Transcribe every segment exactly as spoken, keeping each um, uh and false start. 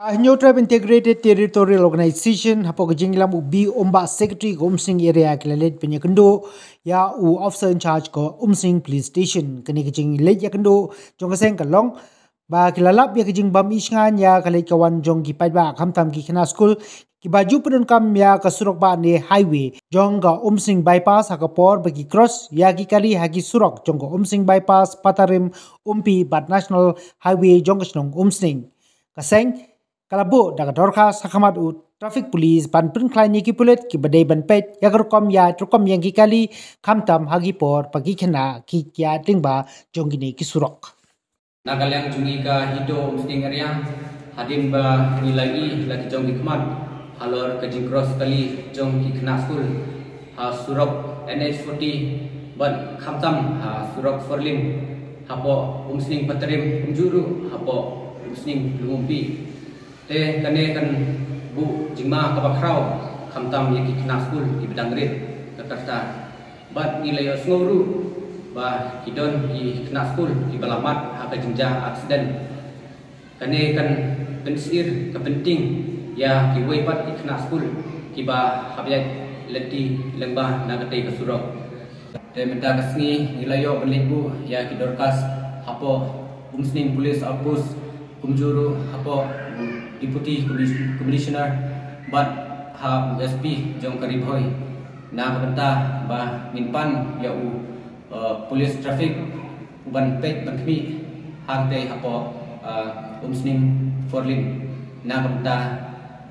A new tribe integrated territorial organization hapok jinglam ubi ombak secretary ko umsing area kilalet penya kendo ya u officer in charge ko umsing police station kene kijing let ya kendo jong kaseng kalong ba kilalap ya kijing bam isngan ya kalai kawan jong ki paiba khamtam ki khana school ki baju pedun kam ya kasurok ba ne highway jong ga umsing bypass hakapor bagi cross ya ki kali hagi surok jong ko umsing bypass patarim umpi bat national highway jong snong umsing kaseng Kalabo daga dorka sakamat u traffic police ban pun klai ni ki pulet ki badai ban pet ya rukom ya rukom yang ki kali kamtam hagi por pagi kena ki kya dingba jongine ki surok nagalang jungi ka hido stingar yang hadim ba ni lagi lagi jong ki kmat halor ka jingros kali jong ki kena school ha surok N H forty ban kamtam ha surok forlim hapo umsing patrim umjuru hapo umsing lumpi Teh kane kan bu jingma kabak rau kamtam yaki kena school di bedang red Jakarta. Bat nilai osnguru bah kidon di kena school di balamat haka jingja aksiden. Kane kan pensir kepenting ya kiwai bat di kena school kiba habiat leti lembah nagatai kesurok. Teh minta kesini nilai yo berlibu ya kidorkas hapo umsning polis alpus kumjuru hapo Deputy Commissioner bat ha U S P jong karibhoi na benta ba minpan ya u uh, police traffic uban pet bankmi hante hapo uh, umsning forlin na benta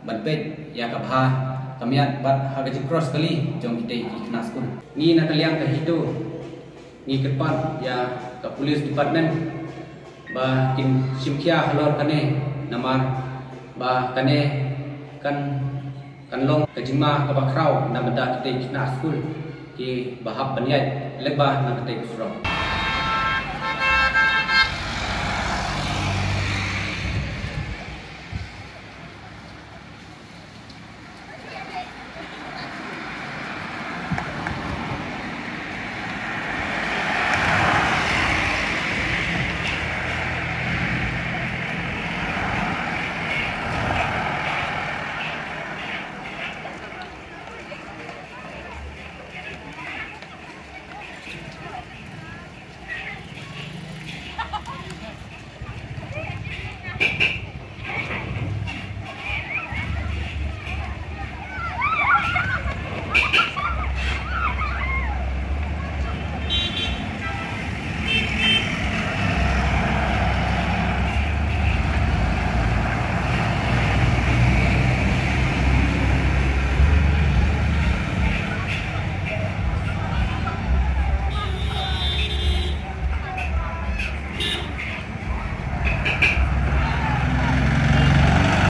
ban pet ya kabha kamiat bat ha gaji cross kali jong kitei kena school ni na kalyang ka hido ni kepan ya ka police department ba kim simkhya halor kane namar Ba kane kan kan long kajima kabak rau na benda kita kena school ki bahap baniat lebah na kita surau.